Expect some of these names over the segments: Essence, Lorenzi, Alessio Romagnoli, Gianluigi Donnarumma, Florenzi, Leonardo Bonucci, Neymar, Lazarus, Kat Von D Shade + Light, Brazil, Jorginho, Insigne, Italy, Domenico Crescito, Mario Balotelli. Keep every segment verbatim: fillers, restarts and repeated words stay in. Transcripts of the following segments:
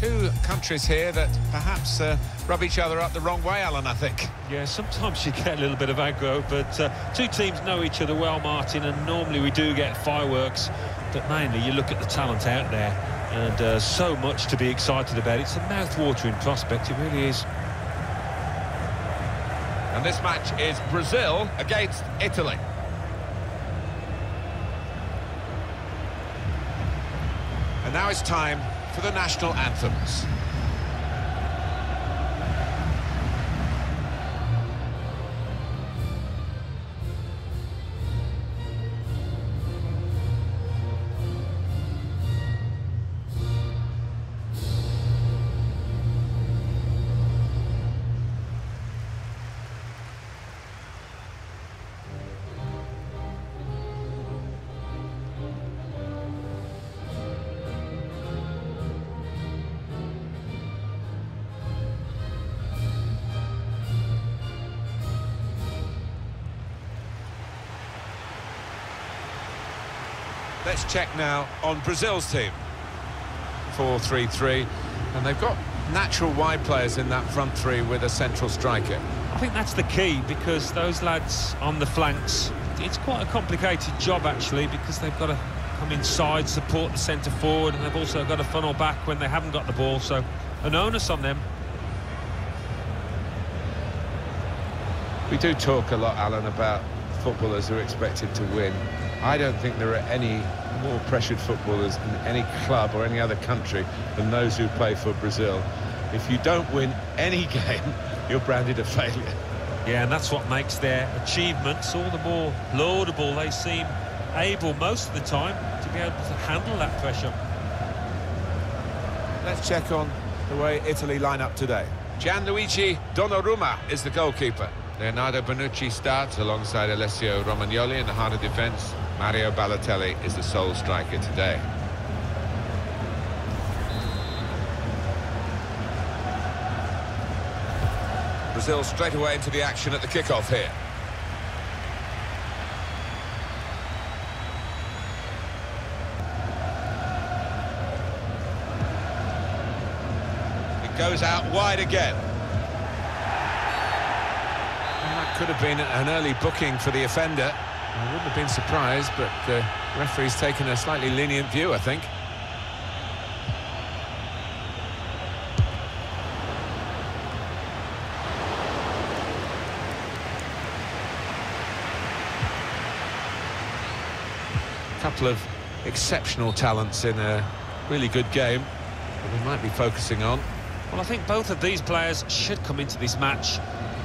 two countries here that perhaps uh, rub each other up the wrong way, Alan, I think. Yeah, sometimes you get a little bit of aggro, but uh, two teams know each other well, Martin, and normally we do get fireworks, but mainly you look at the talent out there, and uh, so much to be excited about. It's a mouth-watering prospect, it really is. And this match is Brazil against Italy. And now it's time for the national anthems. Let's check now on Brazil's team. four three three, and they've got natural wide players in that front three with a central striker. I think that's the key, because those lads on the flanks, it's quite a complicated job, actually, because they've got to come inside, support the centre forward, and they've also got to funnel back when they haven't got the ball, so an onus on them. We do talk a lot, Alan, about footballers who are expected to win. I don't think there are any more pressured footballers in any club or any other country than those who play for Brazil. If you don't win any game, you're branded a failure. Yeah, and that's what makes their achievements all the more laudable. They seem able most of the time to be able to handle that pressure. Let's check on the way Italy line up today. Gianluigi Donnarumma is the goalkeeper. Leonardo Bonucci starts alongside Alessio Romagnoli in the heart of defence. Mario Balotelli is the sole striker today. Brazil straight away into the action at the kickoff here. It goes out wide again. Could have been an early booking for the offender. I wouldn't have been surprised, but the referee's taken a slightly lenient view, I think. A couple of exceptional talents in a really good game that we might be focusing on. Well, I think both of these players should come into this match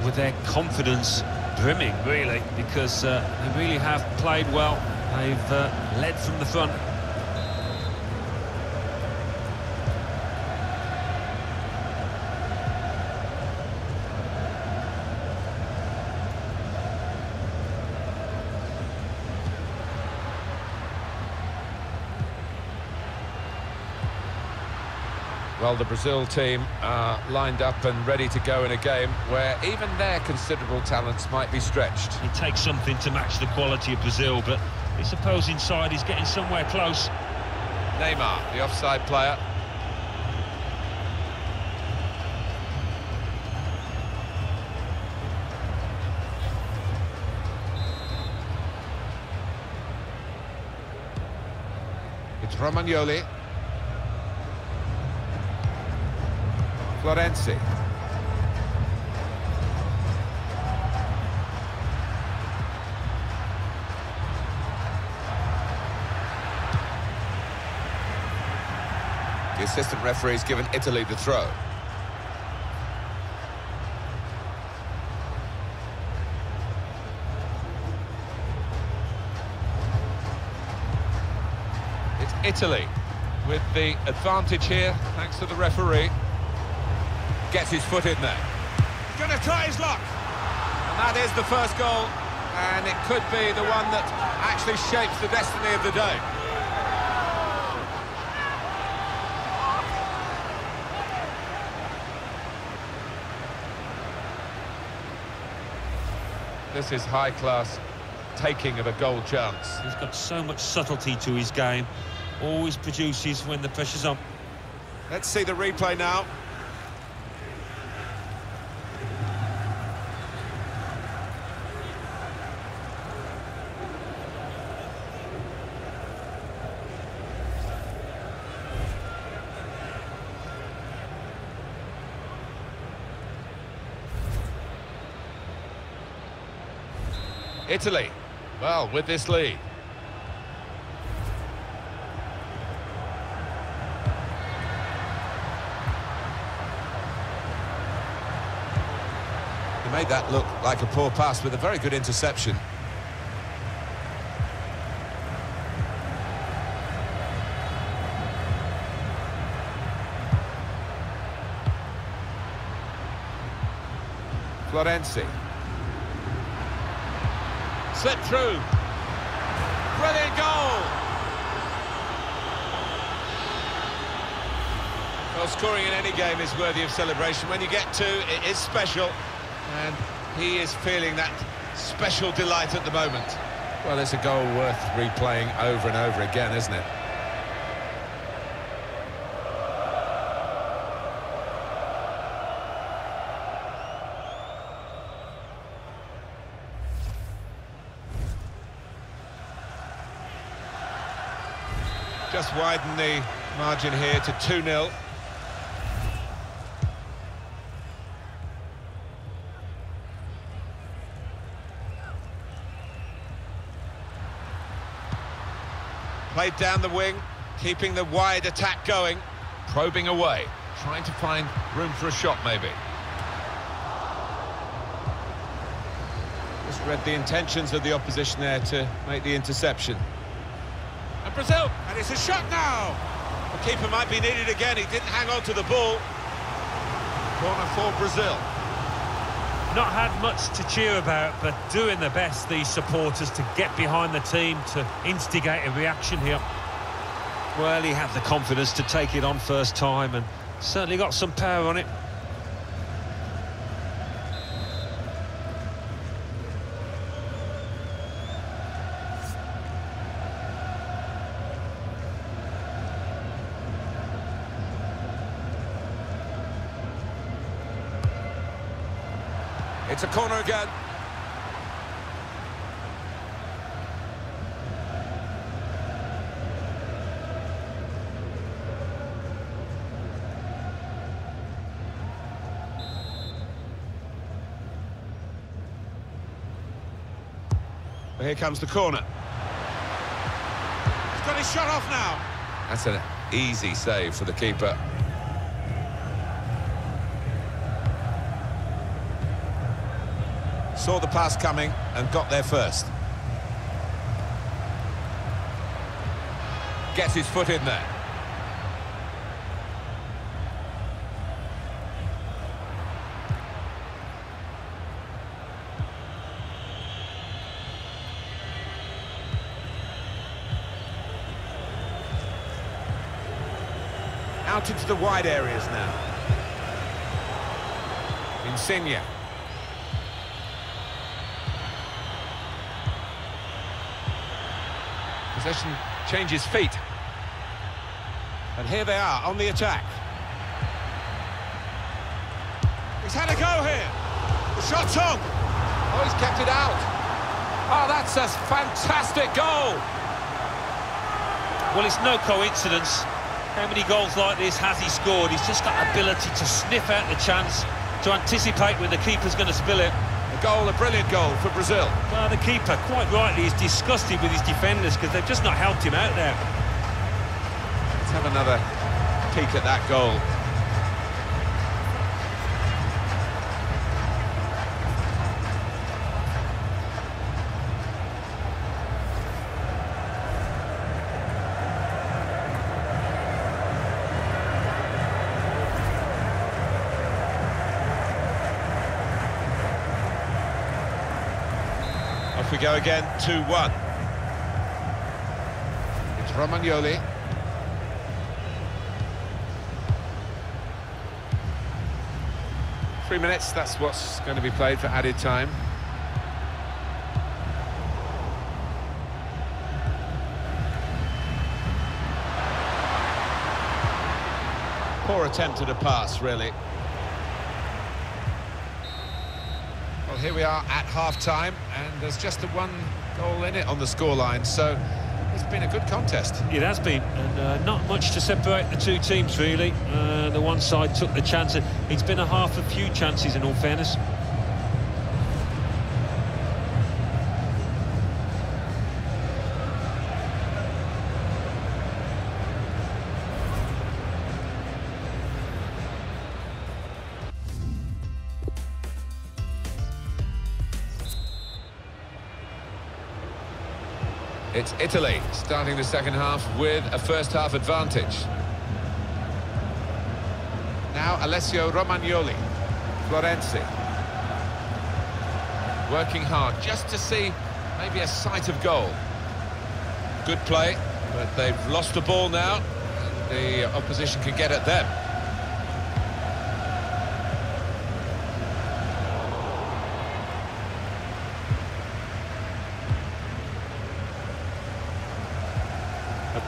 with their confidence brimming, really, because uh, they really have played well. They've uh, led from the front. Well, the Brazil team are lined up and ready to go in a game where even their considerable talents might be stretched. It takes something to match the quality of Brazil, but I suppose inside he's getting somewhere close. Neymar, the offside player. It's Romagnoli. Florenzi. The assistant referee's given Italy the throw. It's Italy with the advantage here, thanks to the referee. Gets his foot in there. Gonna try his luck. And that is the first goal, and it could be the one that actually shapes the destiny of the day. This is high-class taking of a goal chance. He's got so much subtlety to his game. Always produces when the pressure's on. Let's see the replay now. Italy, well, with this lead. He made that look like a poor pass with a very good interception. Florenzi. Slip through. Brilliant goal. Well, scoring in any game is worthy of celebration. When you get two, it is special. And he is feeling that special delight at the moment. Well, it's a goal worth replaying over and over again, isn't it? Just widen the margin here to two nil. Played down the wing, keeping the wide attack going. Probing away, trying to find room for a shot maybe. Just read the intentions of the opposition there to make the interception. Brazil, and it's a shot now. The keeper might be needed again. He didn't hang on to the ball. Corner for Brazil. Not had much to cheer about, but doing the best, these supporters, to get behind the team, to instigate a reaction here. Well, he had the confidence to take it on first time, and certainly got some power on it. It's a corner again. Well, here comes the corner. He's got his shot off now. That's an easy save for the keeper. Saw the pass coming and got there first. Gets his foot in there. Out into the wide areas now. Insigne. Possession changes feet. And here they are on the attack. He's had a go here. The shot's on. Oh, he's kept it out. Oh, that's a fantastic goal. Well, it's no coincidence. How many goals like this has he scored? He's just got ability to sniff out the chance, to anticipate when the keeper's going to spill it. A goal, a brilliant goal for Brazil. Well, the keeper, quite rightly, is disgusted with his defenders because they've just not helped him out there. Let's have another peek at that goal. We go again, two one. It's Romagnoli. Three minutes, that's what's going to be played for added time. Poor attempt at a pass, really. Well, here we are at half-time, and there's just the one goal in it on the scoreline, so it's been a good contest. It has been, and uh, not much to separate the two teams, really. Uh, the one side took the chance. It's been a half a few chances, in all fairness. It's Italy starting the second half with a first-half advantage. Now Alessio Romagnoli, Florenzi, working hard just to see maybe a sight of goal. Good play, but they've lost the ball now, and the opposition can get at them.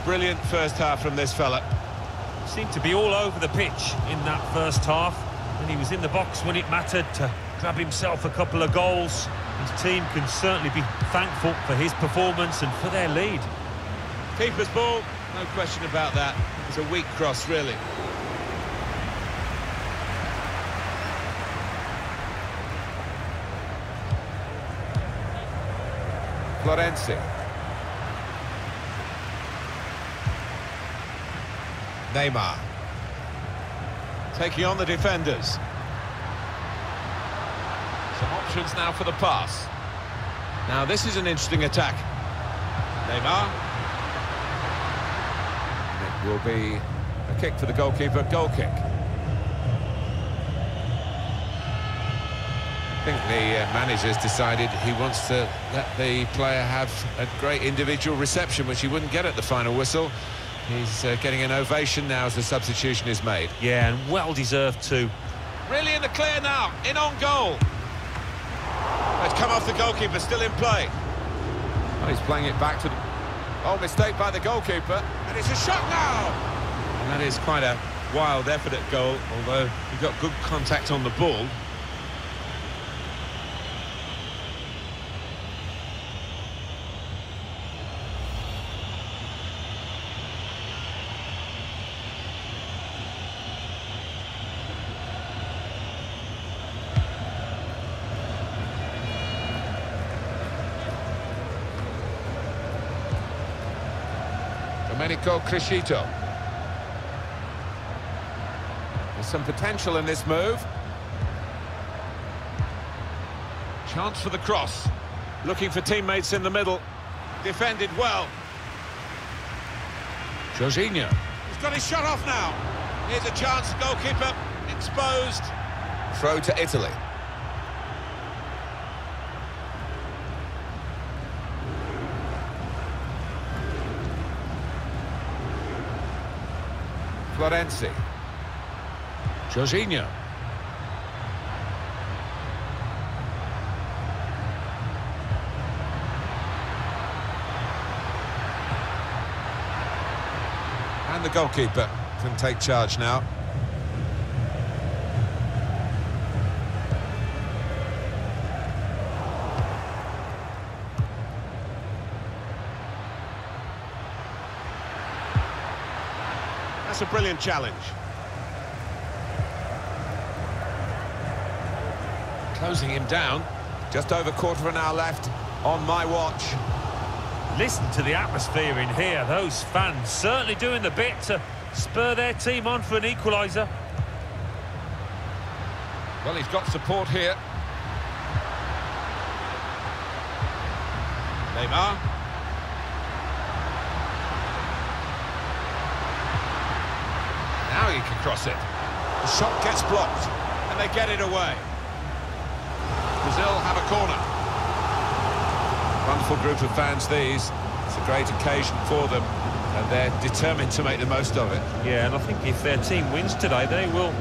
Brilliant first half from this fella. Seemed to be all over the pitch in that first half, and he was in the box when it mattered to grab himself a couple of goals. His team can certainly be thankful for his performance and for their lead. Keeper's ball, no question about that. It's a weak cross, really. Florenzi. Neymar taking on the defenders. Some options now for the pass. Now this is an interesting attack. Neymar. It will be a kick for the goalkeeper. Goal kick. I think the uh, manager's decided he wants to let the player have a great individual reception, which he wouldn't get at the final whistle. He's uh, getting an ovation now as the substitution is made. Yeah, and well-deserved too. Really in the clear now, in on goal. That's come off the goalkeeper, still in play. Oh, he's playing it back to... The... Oh, mistake by the goalkeeper, and it's a shot now! And that is quite a wild effort at goal, although he got good contact on the ball. Domenico Crescito. There's some potential in this move. Chance for the cross. Looking for teammates in the middle. Defended well. Jorginho. He's got his shot off now. Here's a chance. Goalkeeper exposed. Throw to Italy. Lorenzi. Jorginho. And the goalkeeper can take charge now. A brilliant challenge. Closing him down. Just over a quarter of an hour left on my watch. Listen to the atmosphere in here. Those fans certainly doing the bit to spur their team on for an equaliser. Well, he's got support here. Neymar. He can cross it. The shot gets blocked, and they get it away. Brazil have a corner. Wonderful group of fans, these. It's a great occasion for them, and they're determined to make the most of it. Yeah, and I think if their team wins today, they will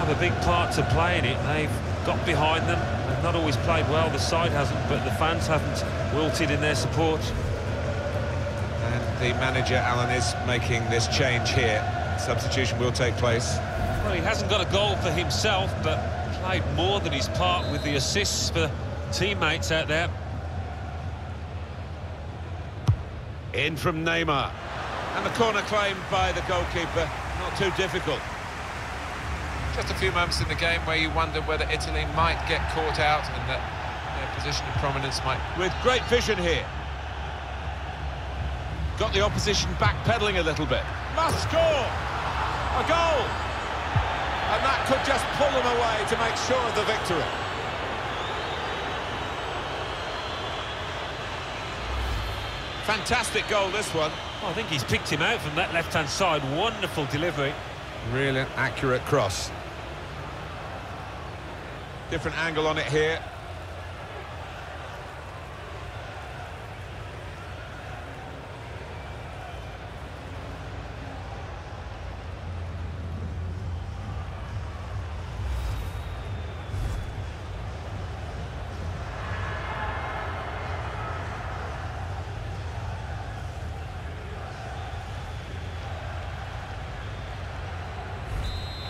have a big part to play in it. They've got behind them, and not always played well. The side hasn't, but the fans haven't wilted in their support. And the manager, Alan, is making this change here. Substitution will take place. Well, he hasn't got a goal for himself, but played more than his part with the assists for teammates out there. In from Neymar. And the corner claimed by the goalkeeper, not too difficult. Just a few moments in the game where you wonder whether Italy might get caught out and that their position of prominence might... With great vision here. Got the opposition backpedalling a little bit. Must score! A goal! And that could just pull them away to make sure of the victory. Fantastic goal, this one. Well, I think he's picked him out from that left-hand side. Wonderful delivery. Really an accurate cross. Different angle on it here.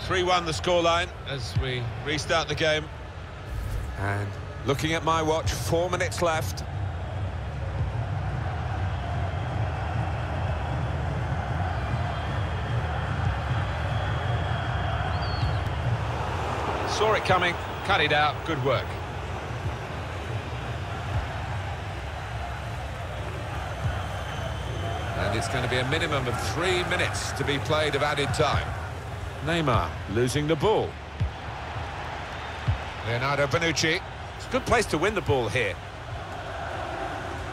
three one the scoreline as we restart the game. And looking at my watch, four minutes left. Saw it coming, cut it out, good work. And it's going to be a minimum of three minutes to be played of added time. Neymar losing the ball. Leonardo Bonucci. It's a good place to win the ball here.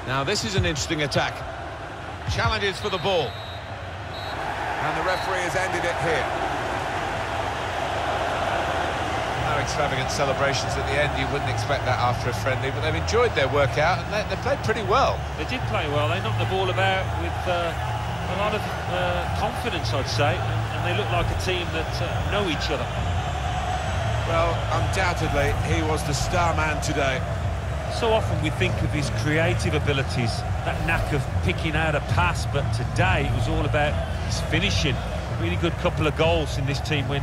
Now this is an interesting attack. Challenges for the ball. And the referee has ended it here. No extravagant celebrations at the end. You wouldn't expect that after a friendly, but they've enjoyed their workout and they, they played pretty well. They did play well. They knocked the ball about with uh, a lot of uh, confidence, I'd say. And they look like a team that uh, know each other. Well, undoubtedly, he was the star man today. So often we think of his creative abilities, that knack of picking out a pass, but today it was all about his finishing. A really good couple of goals in this team win.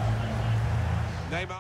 Neymar.